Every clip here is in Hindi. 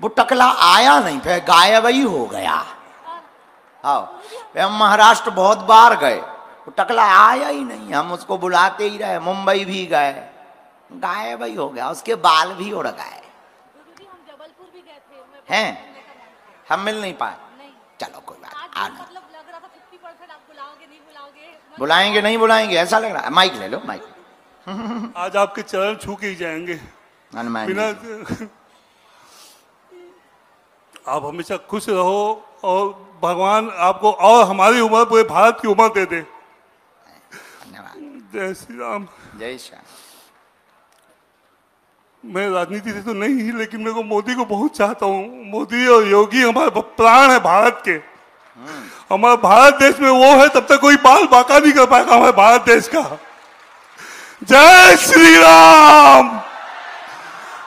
वो टकला आया नहीं, फिर गायब ही हो गया। हाँ, हम महाराष्ट्र बहुत बार गए, वो टकला आया ही नहीं, हम उसको बुलाते ही रहे, मुंबई भी गए, गायब ही हो गया, उसके बाल भी उड़ गए हैं, हम मिल नहीं पाए। चलो कोई बात, आना बुलाएंगे नहीं बुलाएंगे ऐसा लग रहा है। माइक ले लो, माइक। आज आपके चरण छू के ही जाएंगे, बिना आप हमेशा खुश रहो और भगवान आपको और हमारी उम्र पूरे भारत की उम्र दे दे। जय श्री राम। जय श्री राम। मैं राजनीति से तो नहीं ही, लेकिन मेरे को मोदी को बहुत चाहता हूँ। मोदी और योगी हमारे प्राण है भारत के। हमारे भारत देश में वो है तब तक कोई बाल बाका नहीं कर पाएगा हमारे भारत देश का। जय श्री राम।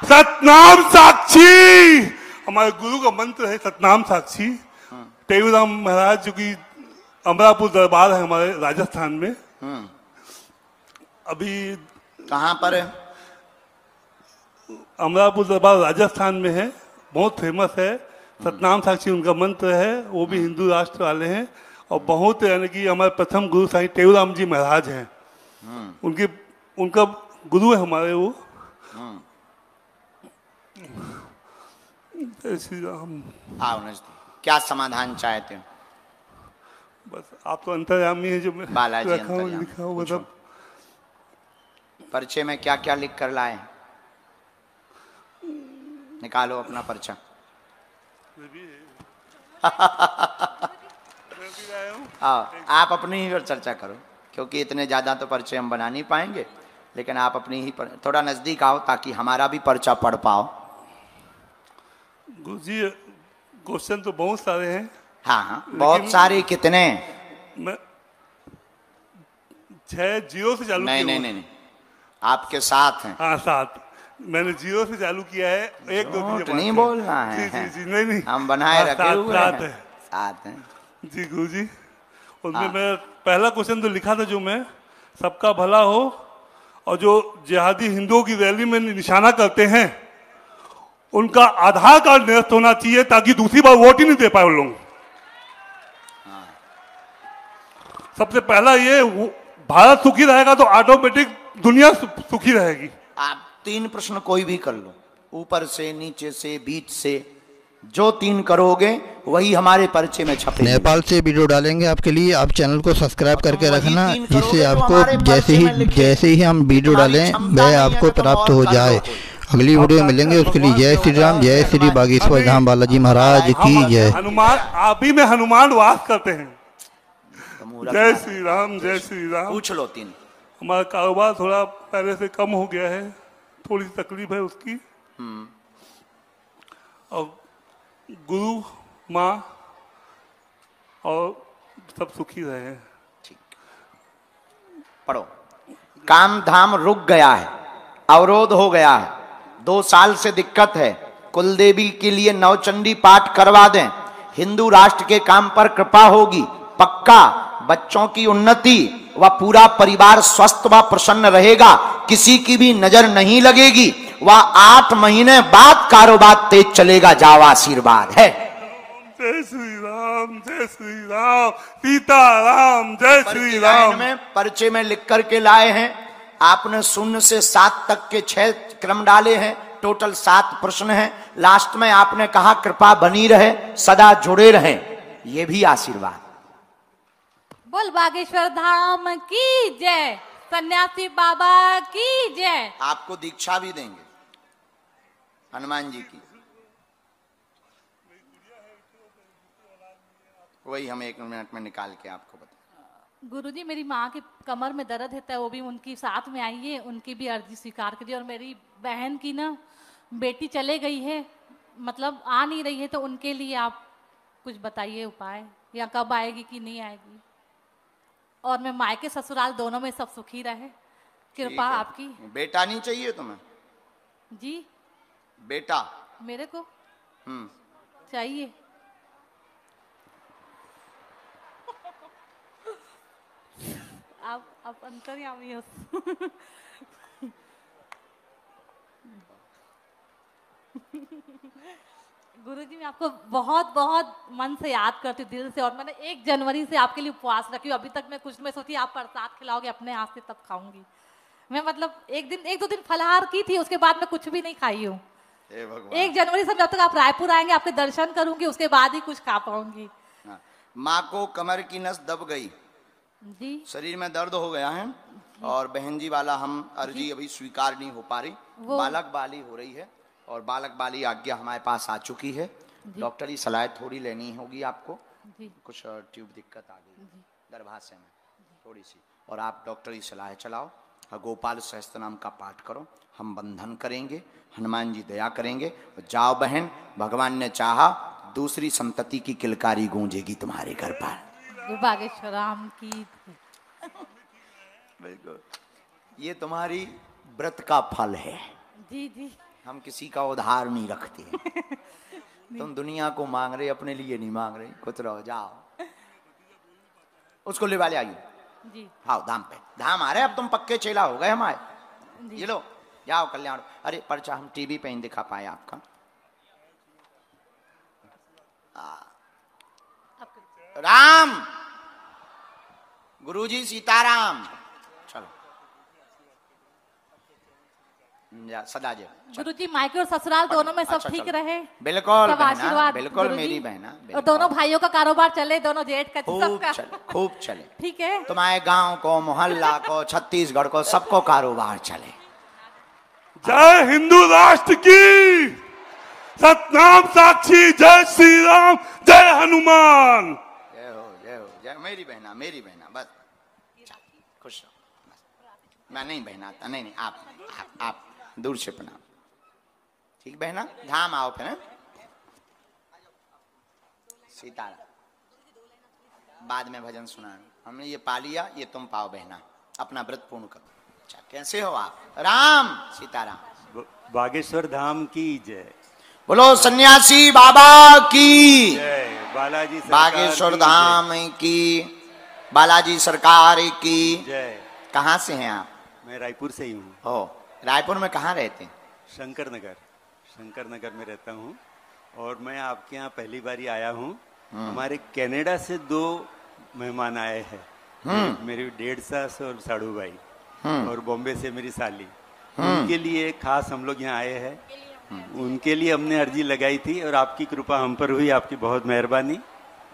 सतनाम साक्षी हमारे गुरु का मंत्र है, सतनाम साक्षी। टेकुराम महाराज जो की अमरापुर दरबार है हमारे राजस्थान में। अभी कहाँ पर है? अमरापुर दरबार राजस्थान में है, बहुत फेमस है। सतनाम साक्षी उनका मंत्र है, वो भी हिंदू राष्ट्र वाले हैं और बहुत, यानी कि हमारे प्रथम गुरु साईं टेकुराम जी महाराज हैं, उनके उनका गुरु है हमारे वो। क्या समाधान चाहते हो? बस आप तो अंतर्यामी है जो मैं बालाजी लिखा हूँ। मतलब पर्चे में क्या क्या लिख कर लाए? निकालो अपना पर्चा। आप अपनी ही पर चर्चा करो, क्योंकि इतने ज्यादा तो पर्चे हम बना नहीं पाएंगे, लेकिन आप अपनी ही पर थोड़ा नजदीक आओ ताकि हमारा भी पर्चा पढ़ पाओ। गुरु जी क्वेश्चन तो बहुत सारे हैं। हाँ हाँ, बहुत सारे। कितने? मैं 6 जीरो से चालू। नहीं, आपके साथ हैं। हाँ, साथ मैंने 0 से चालू किया है। एक दो नहीं बोलना है। जी, नहीं हम बनाए रखे हुए हैं। साथ हैं जी गुरु जी। उनमें मैं पहला क्वेश्चन तो लिखा था जो मैं, सबका भला हो, और जो जिहादी हिंदुओं की रैली में निशाना करते हैं उनका आधार कार्ड निरस्त होना चाहिए ताकि दूसरी बार वोट ही नहीं दे पाए उन लोग। सबसे पहला ये, भारत सुखी रहेगा तो ऑटोमेटिक दुनिया सुखी रहेगी। आप 3 प्रश्न कोई भी कर लो, ऊपर से, नीचे से, बीच से, जो 3 करोगे वही हमारे पर्चे में छपे। नेपाल से वीडियो डालेंगे आपके लिए, आप चैनल को सब्सक्राइब करके रखना, जिससे आपको जैसे ही हम वीडियो डालें वह आपको प्राप्त हो जाए। अगली वीडियो मिलेंगे, उसके लिए जय श्री राम। जय श्री बागेश्वर धाम बालाजी महाराज की जय। हनुमान आप ही में हनुमान वास करते हैं। जय श्री राम। जय श्री राम। पूछ लो 3। हमारा कारोबार थोड़ा पहले से कम हो गया है, थोड़ी तकलीफ है उसकी। और गुरु माँ और सब सुखी रहे। ठीक पढ़ो। काम धाम रुक गया है, अवरोध हो गया है, 2 साल से दिक्कत है। कुलदेवी के लिए नवचंडी पाठ करवा दें, हिंदू राष्ट्र के काम पर कृपा होगी पक्का। बच्चों की उन्नति व पूरा परिवार स्वस्थ व प्रसन्न रहेगा, किसी की भी नजर नहीं लगेगी। वह 8 महीने बाद कारोबार तेज चलेगा। जाओ, आशीर्वाद है। जय श्री राम। जय श्री राम। सीता राम। जय श्री राम। में पर्चे में लिख करके लाए हैं। आपने 0 से 7 तक के 6 क्रम डाले हैं, टोटल 7 प्रश्न हैं। लास्ट में आपने कहा कृपा बनी रहे, सदा जुड़े रहें, ये भी आशीर्वाद। बोल बागेश्वर धाम की जय, सन्यासी बाबा की जय। आपको दीक्षा भी देंगे हनुमान जी की। वही हम 1 मिनट में निकाल के आपको बता। गुरुजी मेरी माँ के कमर में दर्द है, वो भी उनकी साथ में आई है, उनकी भी अर्जी स्वीकार करिए। और मेरी बहन की ना बेटी चले गई है, मतलब आ नहीं रही है, तो उनके लिए आप कुछ बताइए उपाय, या कब आएगी कि नहीं आएगी। और मैं मायके ससुराल दोनों में सब सुखी रहे, कृपा आपकी। बेटा नहीं चाहिए तुम्हें? जी बेटा मेरे को चाहिए। आप अंतर्यामी हो। गुरुजी मैं आपको बहुत बहुत मन से याद करती हूँ, दिल से। और मैंने 1 जनवरी से आपके लिए उपवास रखी हूँ अभी तक। मैं कुछ में सोची आप प्रसाद खिलाओगे अपने हाथ से तब खाऊंगी मैं। मतलब 1-2 दिन फलाहार की थी, उसके बाद मैं कुछ भी नहीं खाई हूँ। 1 जनवरी से जब तक आप रायपुर आएंगे आपके दर्शन करूंगी, उसके बाद ही कुछ खा पाऊंगी। माँ को कमर की नस दब गई जी, शरीर में दर्द हो गया है और बहन जी वाला हम अर्जी अभी स्वीकार नहीं हो पा रही, बालक बाली हो रही है और बालक बाली आज्ञा हमारे पास आ चुकी है। डॉक्टरी सलाह थोड़ी लेनी होगी आपको, कुछ ट्यूब दिक्कत आ गई गर्भाशय में थोड़ी सी, और आप डॉक्टरी सलाह चलाओ, गोपाल सहस्त्र नाम का पाठ करो, हम बंधन करेंगे, हनुमान जी दया करेंगे। जाओ बहन, भगवान ने चाहा दूसरी संतति की किलकारी गूंजेगी तुम्हारे घर पर। बागेश्वर धाम की बिल्कुल, ये तुम्हारी व्रत का फल है जी। जी हम किसी का उधार नहीं रखते हैं। तुम दुनिया को मांग रहे, अपने लिए नहीं मांग रहे, खुद रहो। जाओ उसको ले वाले आइए जी। हाँ धाम पे धाम आ रहे, अब तुम पक्के चेला हो गए हमारे। ये लो जाओ कल्याण। अरे पर्चा हम टीवी पे ही दिखा पाए आपका। राम गुरुजी सीताराम। चलो सदा जय। गुरुजी मायके और ससुराल दोनों में सब ठीक रहे? बिल्कुल बिल्कुल मेरी बहना। और दोनों भाइयों का कारोबार चले, दोनों जेठ का सबका खूब चले। ठीक है, तुम्हारे गांव को, मोहल्ला को, छत्तीसगढ़ को, सबको कारोबार चले। जय हिंदू राष्ट्र की। सतनाम साक्षी जय श्री राम, जय हनुमान। जय हो, जय हो, जय मेरी बहना, मेरी बहना। बस खुश रहो। मैं नहीं बहना, नहीं नहीं आप दूर से प्रणाम। ठीक बहना, धाम आओ फिर। सीताराम बाद में भजन सुना, हमने ये पा लिया, ये तुम पाओ बहना, अपना व्रत पूर्ण करो। अच्छा कैसे हो आप? राम सीताराम। बागेश्वर धाम की जय। बोलो सन्यासी बाबा की जय। बालाजी बागेश्वर धाम की, बालाजी सरकार की जय। कहाँ से हैं आप? मैं रायपुर से ही हूँ। हो, रायपुर में कहाँ रहते हैं? शंकर नगर में रहता हूँ। और मैं आपके यहाँ पहली बार आया हूँ। हमारे कनाडा से 2 मेहमान आए हैं, मेरी 1.5 सास और साढ़ू भाई, और बॉम्बे से मेरी साली। उनके लिए खास हम लोग यहाँ आए हैं, उनके लिए हमने अर्जी लगाई थी और आपकी कृपा हम पर हुई, आपकी बहुत मेहरबानी।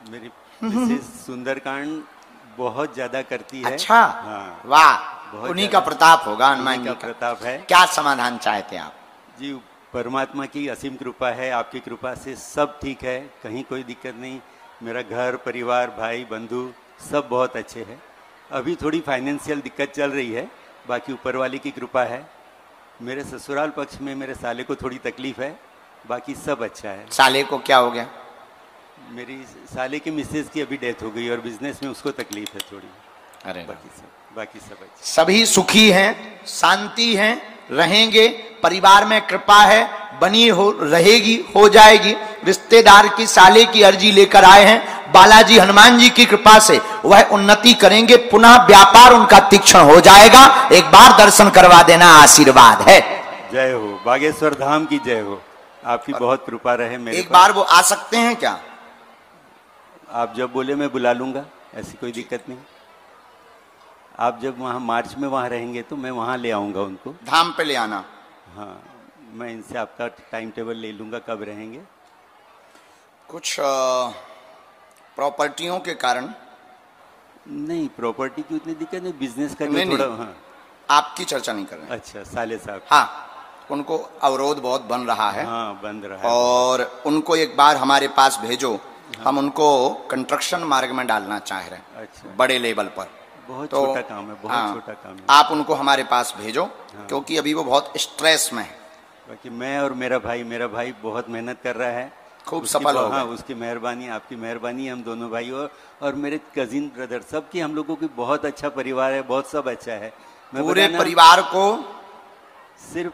मेरी मिसेस सुंदरकांड बहुत ज्यादा करती है। अच्छा हाँ, वाह, उन्हीं का प्रताप होगा, हनुमान जी का प्रताप है। क्या समाधान चाहते हैं आप? जी परमात्मा की असीम कृपा है, आपकी कृपा से सब ठीक है, कहीं कोई दिक्कत नहीं। मेरा घर परिवार भाई बंधु सब बहुत अच्छे है। अभी थोड़ी फाइनेंशियल दिक्कत चल रही है, बाकी ऊपर वाले की कृपा है। मेरे ससुराल पक्ष में मेरे साले को थोड़ी तकलीफ है, बाकी सब अच्छा है। साले को क्या हो गया? मेरी साले की मिसेज की अभी डेथ हो गई और बिजनेस में उसको तकलीफ है थोड़ी। अरे बाकी सब अच्छा। सभी सुखी हैं, शांति है, रहेंगे। परिवार में कृपा है, बनी हो रहेगी, हो जाएगी। रिश्तेदार की साले की अर्जी लेकर आए हैं, बालाजी हनुमान जी की कृपा से वह उन्नति करेंगे, पुनः व्यापार उनका तीक्ष्ण हो जाएगा। एक बार दर्शन करवा देना, आशीर्वाद है। जय हो बागेश्वर धाम की जय हो। आपकी बहुत कृपा रहे मेरे एक बार। वो आ सकते हैं क्या? आप जब बोले मैं बुला लूंगा, ऐसी कोई दिक्कत नहीं। आप जब वहां मार्च में वहां रहेंगे तो मैं वहां ले आऊंगा उनको, धाम पे ले आना। हाँ मैं इनसे आपका टाइम टेबल ले लूंगा, कब रहेंगे। कुछ प्रॉपर्टियों के कारण? नहीं प्रॉपर्टी की उतनी दिक्कत नहीं, बिजनेस का थोड़ा। हाँ आपकी चर्चा नहीं कर रहे। अच्छा साले साहब। हाँ उनको अवरोध बहुत बन रहा है। हाँ बन रहा है। और उनको एक बार हमारे पास भेजो। हाँ। हम उनको कंस्ट्रक्शन मार्ग में डालना चाह रहे हैं। अच्छा बड़े लेवल पर बहुत छोटा काम है, बहुत छोटा काम है। आप उनको हमारे पास भेजो क्योंकि अभी वो बहुत स्ट्रेस में है। बाकी मैं और मेरा भाई बहुत मेहनत कर रहा है, खूब सफल होगा। हाँ, उसकी मेहरबानी, आपकी मेहरबानी। हम दोनों भाई और मेरे कजिन ब्रदर सब की, हम लोगों की बहुत अच्छा परिवार है, बहुत सब अच्छा है। पूरे परिवार को सिर्फ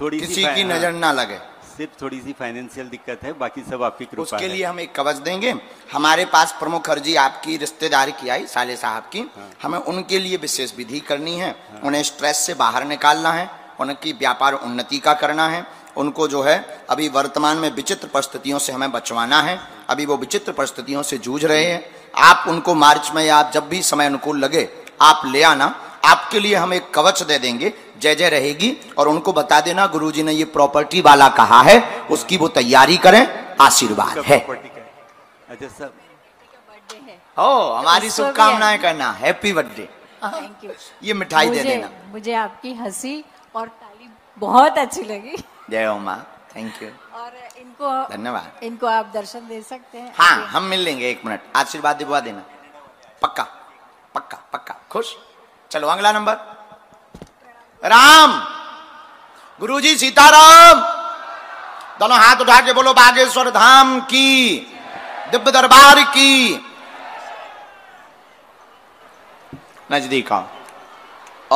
थोड़ी किसी की नजर ना लगे, सिर्फ थोड़ी सी फाइनेंशियल दिक्कत है, बाकी सब आपकी कृपा है। उसके लिए हम एक कवच देंगे। हमारे पास प्रमुख अर्जी आपकी रिश्तेदार की आई, साले साहब की। हाँ। हमें उनके लिए विशेष विधि करनी है। हाँ। उन्हें स्ट्रेस से बाहर निकालना है, उनकी व्यापार उन्नति का करना है, उनको जो है अभी वर्तमान में विचित्र परिस्थितियों से हमें बचवाना है। अभी वो विचित्र परिस्थितियों से जूझ रहे हैं। आप उनको मार्च में या आप जब भी समय अनुकूल लगे आप ले आना, आपके लिए हम एक कवच दे देंगे, जय जय रहेगी। और उनको बता देना गुरुजी ने ये प्रॉपर्टी वाला कहा है, उसकी वो तैयारी करें, आशीर्वाद है। अच्छा सर, ओ हमारी शुभकामनाएं करना, हैप्पी बर्थडे। Thank you. ये मिठाई दे देना। मुझे आपकी हंसी और ताली बहुत अच्छी लगी। जय हो माँ, थैंक यू। और इनको धन्यवाद। इनको आप दर्शन दे सकते हैं? हाँ, हम मिल लेंगे, एक मिनट, आशीर्वाद दिलवा देना, पक्का पक्का पक्का। खुश, चलो अगला नंबर। राम गुरुजी सीताराम, दोनों हाथ उठा के बोलो बागेश्वर धाम की, दिव्य दरबार की। नजदीक आओ।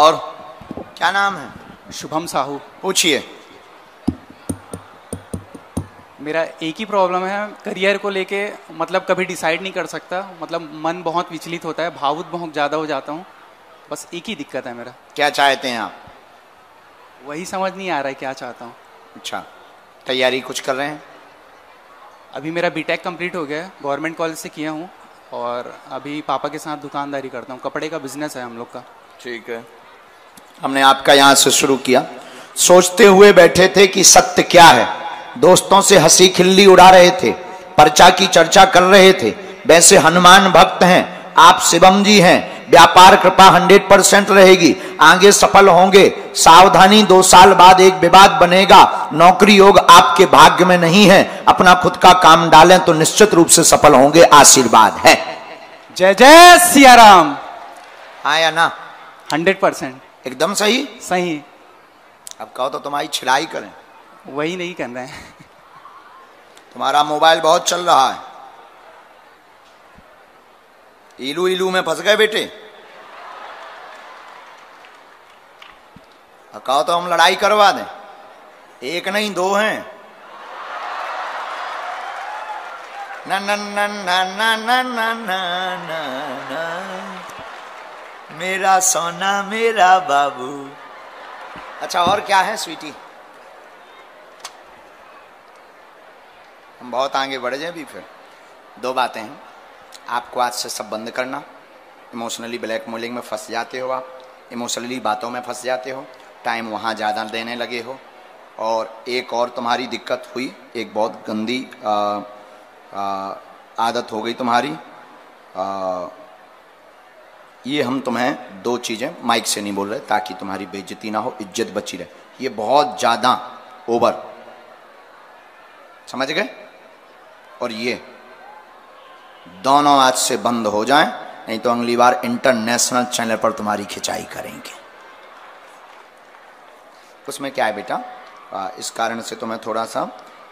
और क्या नाम है? शुभम साहू। पूछिए। मेरा एक ही प्रॉब्लम है, करियर को लेके मतलब कभी डिसाइड नहीं कर सकता, मतलब मन बहुत विचलित होता है, भावुक बहुत ज़्यादा हो जाता हूँ, बस एक ही दिक्कत है मेरा। क्या चाहते हैं आप? वही समझ नहीं आ रहा है क्या चाहता हूँ। अच्छा, तैयारी कुछ कर रहे हैं? अभी मेरा बीटेक कंप्लीट हो गया है, गवर्नमेंट कॉलेज से किया हूँ, और अभी पापा के साथ दुकानदारी करता हूँ, कपड़े का बिजनेस है हम लोग का। ठीक है, हमने आपका यहाँ से शुरू किया। सोचते हुए बैठे थे कि सत्य क्या है, दोस्तों से हंसी खिल्ली उड़ा रहे थे, पर्चा की चर्चा कर रहे थे। वैसे हनुमान भक्त हैं आप, शिवम जी हैं, व्यापार कृपा 100% रहेगी, आगे सफल होंगे, सावधानी, 2 साल बाद एक विवाद बनेगा, नौकरी योग आपके भाग्य में नहीं है, अपना खुद का काम डालें तो निश्चित रूप से सफल होंगे, आशीर्वाद है, जय जय सियाराम। आया ना? 100% एकदम सही सही। अब कहो तो तुम्हारी छिड़ाई करें। वही नहीं करना है। तुम्हारा मोबाइल बहुत चल रहा है, इलू इलू में फंस गए बेटे। कहो तो हम लड़ाई करवा दें, एक नहीं दो हैं। ना ना ना ना ना ना ना ना ना, मेरा सोना मेरा बाबू। अच्छा और क्या है स्वीटी? हम बहुत आगे बढ़ जाए भी। फिर 2 बातें हैं, आपको आज से सब बंद करना। इमोशनली ब्लैकमेलिंग में फंस जाते हो आप, इमोशनली बातों में फंस जाते हो, टाइम वहाँ ज़्यादा देने लगे हो। और एक और तुम्हारी दिक्कत हुई, एक बहुत गंदी आदत हो गई तुम्हारी। ये हम तुम्हें 2 चीज़ें, माइक से नहीं बोल रहे ताकि तुम्हारी बेइज्जती ना हो, इज्जत बची रहे। ये बहुत ज़्यादा ओवर, समझ गए? और ये दोनों आज से बंद हो जाएं, नहीं तो अगली बार इंटरनेशनल चैनल पर तुम्हारी खिंचाई करेंगे। उसमें क्या है बेटा, इस कारण से तुम्हें थोड़ा सा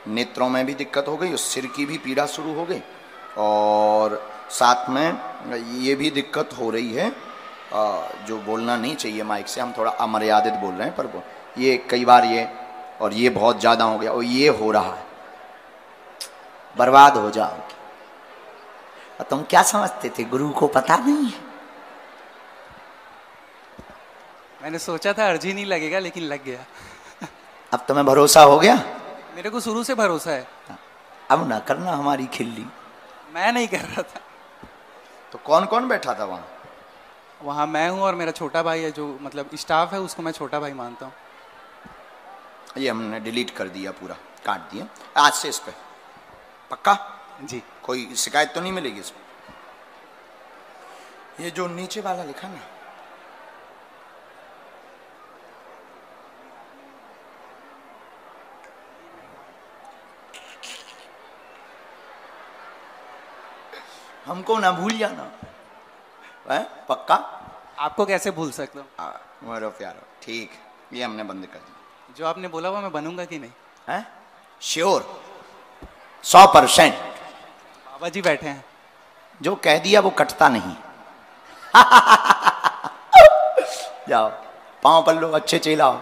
नेत्रों में भी दिक्कत हो गई, उस सिर की भी पीड़ा शुरू हो गई, और साथ में ये भी दिक्कत हो रही है, जो बोलना नहीं चाहिए माइक से, हम थोड़ा अमर्यादित बोल रहे हैं, पर ये कई बार ये और ये बहुत ज़्यादा हो गया, और ये हो रहा है, बर्बाद हो जाओगे। और तुम क्या समझते थे गुरु को पता नहीं है? मैंने सोचा था अर्जी नहीं लगेगा, लेकिन लग गया। अब तुम्हें भरोसा हो गया? मेरे को शुरू से भरोसा है। अब ना करना हमारी खिल्ली। मैं नहीं कर रहा था। तो कौन कौन बैठा था वहाँ? वहाँ मैं हूँ और मेरा छोटा भाई है, जो मतलब स्टाफ है उसको मैं छोटा भाई मानता हूँ। ये हमने डिलीट कर दिया, पूरा काट दिया, आज से इस पर पक्का जी, कोई शिकायत तो नहीं मिलेगी इसमें। ये जो नीचे वाला लिखा ना, हमको ना भूल जाना, पक्का? आपको कैसे भूल सकता हूँ मेरा प्यारो। ठीक, ये हमने बंद कर दिया। जो आपने बोला वो मैं बनूंगा कि नहीं है? श्योर, 100%। बाबा जी बैठे हैं, जो कह दिया वो कटता नहीं। जाओ पाँव पर लो, अच्छे चिल्लाओ।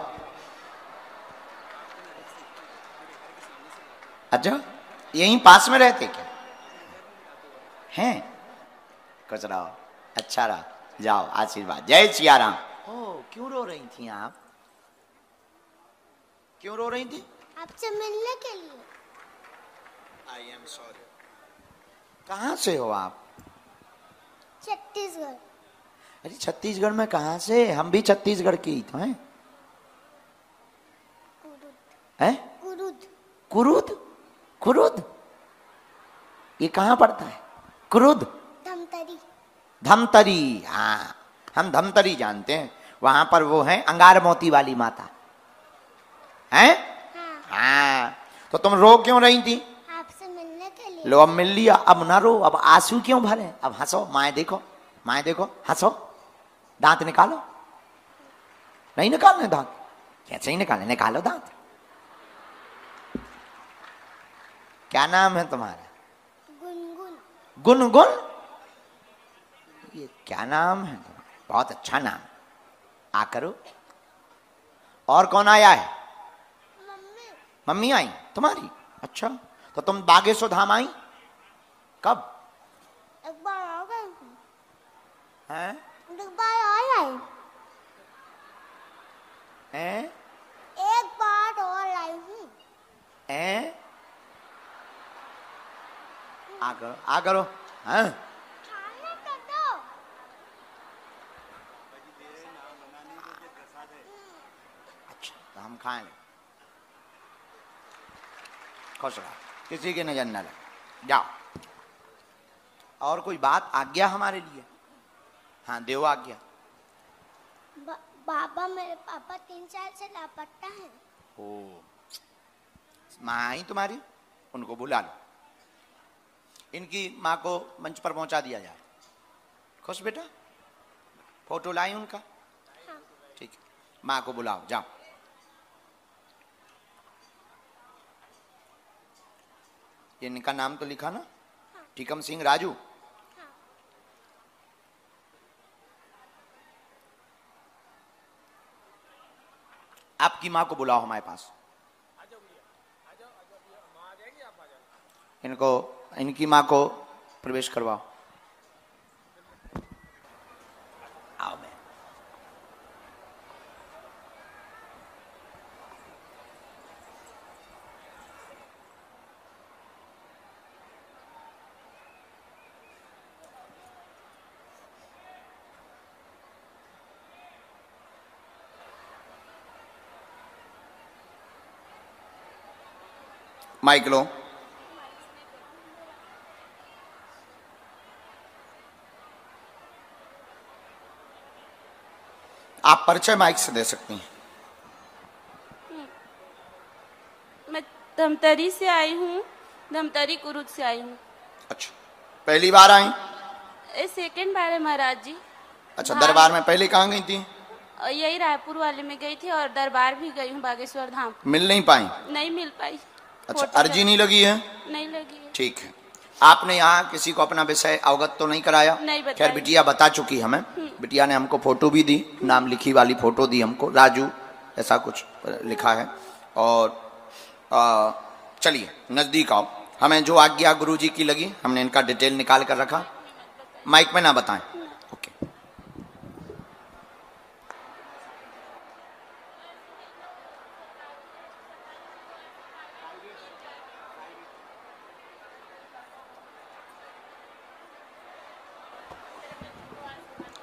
अच्छा यहीं पास में रहते क्या हैं? कचरा अच्छा रहा, जाओ आशीर्वाद, जय सियाराम। ओ क्यों रो रही थी आप? क्यों रो रही थी? आपसे मिलने के लिए। I am sorry. कहाँ से हो आप? छत्तीसगढ़। अरे छत्तीसगढ़ में कहाँ से? हम भी छत्तीसगढ़ की तो हैं। हैं? कुरूद। कुरूद? कुरूद? ये कहाँ पड़ता है? कुरूद? धमतरी। धमतरी, हाँ हम धमतरी जानते हैं। वहां पर वो हैं अंगार मोती वाली माता हैं। हाँ तो तुम रो क्यों रही थी? आपसे मिलने के लिए। लो अब मिल लिया, अब ना रो, अब आंसू क्यों भरे, अब हंसो। माए देखो हंसो। दांत निकालो। नहीं निकालने दांत? कैसे ही निकाले, निकालो दांत। क्या नाम है तुम्हारा? गुनगुन। गुनगुन, ये क्या नाम है तुम्हारा? बहुत अच्छा नाम। आ करो। और कौन आया है? मम्मी। मम्मी आई तुम्हारी? अच्छा, तो तुम बागेश्वर धाम आई कब? एक बार आ गए हैं? एक बार और आई हैं? एक बार और आई हूँ हैं? आ करो, आ करो। हाँ हम खाएं, खुश रहो, किसी के नजर न लगे। जाओ। और कोई बात आज्ञा हमारे लिए? हाँ देव आज्ञा। बाबा मेरे पापा 3 साल से लापता है। ओ माँ आई तुम्हारी, उनको बुला लो। इनकी माँ को मंच पर पहुंचा दिया जाए। खुश बेटा, फोटो लाई उनका? हाँ। ठीक है, माँ को बुलाओ। जाओ। इनका नाम तो लिखा ना? टीकम सिंह राजू। हाँ। आपकी माँ को बुलाओ हमारे पास। इनको, इनकी माँ को प्रवेश करवाओ। आओ। मैं माइक लो। आप परिचय माइक से दे सकती हैं। मैं धमतरी से आई हूँ, धमतरी कुरूद से आई हूँ। अच्छा, पहली बार आई? सेकंड बार है महाराज जी। अच्छा, दरबार में पहले कहाँ गई थी? यही रायपुर वाले में गई थी और दरबार भी गई हूँ, बागेश्वर धाम। मिल नहीं पाई? नहीं मिल पाई। अच्छा, अर्जी नहीं लगी है? नहीं लगी है। ठीक है। आपने यहाँ किसी को अपना विषय अवगत तो नहीं कराया? नहीं बताया। खैर बिटिया बता चुकी हमें। बिटिया ने हमको फोटो भी दी, नाम लिखी वाली फोटो दी हमको, राजू ऐसा कुछ लिखा है। और चलिए नजदीक आओ। हमें जो आज्ञा गुरुजी की लगी हमने इनका डिटेल निकाल कर रखा। माइक में ना बताएं। ओके।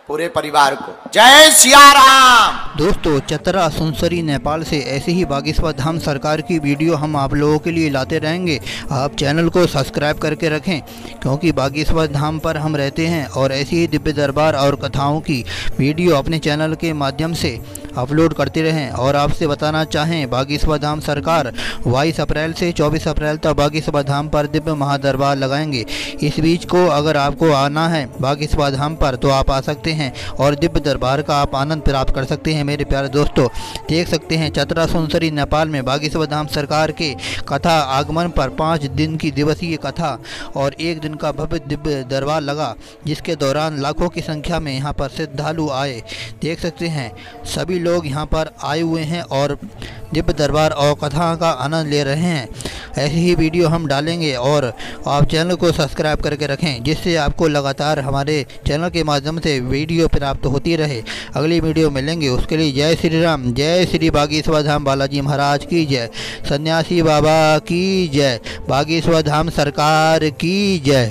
पूरे परिवार को जय सिया राम। दोस्तों, चतरा सुनसरी नेपाल से ऐसे ही बागेश्वर धाम सरकार की वीडियो हम आप लोगों के लिए लाते रहेंगे। आप चैनल को सब्सक्राइब करके रखें, क्योंकि बागेश्वर धाम पर हम रहते हैं और ऐसी ही दिव्य दरबार और कथाओं की वीडियो अपने चैनल के माध्यम से अपलोड करते रहें। और आपसे बताना चाहें, बागेश्वर धाम सरकार 22 अप्रैल से 24 अप्रैल तक बागेश्वर धाम पर दिव्य महादरबार लगाएंगे। इस बीच को अगर आपको आना है बागेश्वर धाम पर तो आप आ सकते हैं और दिव्य दरबार का आप आनंद प्राप्त कर सकते हैं। मेरे प्यारे दोस्तों, देख सकते हैं चतरा सुनसरी नेपाल में बागेश्वर धाम सरकार के कथा आगमन पर 5 दिन की दिवसीय कथा और 1 दिन का भव्य दिव्य दरबार लगा, जिसके दौरान लाखों की संख्या में यहाँ पर श्रद्धालु आए। देख सकते हैं सभी लोग यहाँ पर आए हुए हैं और दिव्य दरबार और कथा का आनंद ले रहे हैं। ऐसी ही वीडियो हम डालेंगे और आप चैनल को सब्सक्राइब करके रखें, जिससे आपको लगातार हमारे चैनल के माध्यम से वीडियो प्राप्त होती रहे। अगली वीडियो मिलेंगे, उसके लिए जय श्री राम, जय श्री बागेश्वर धाम बालाजी महाराज की जय, सन्यासी बाबा की जय, बागेश्वर धाम सरकार की जय।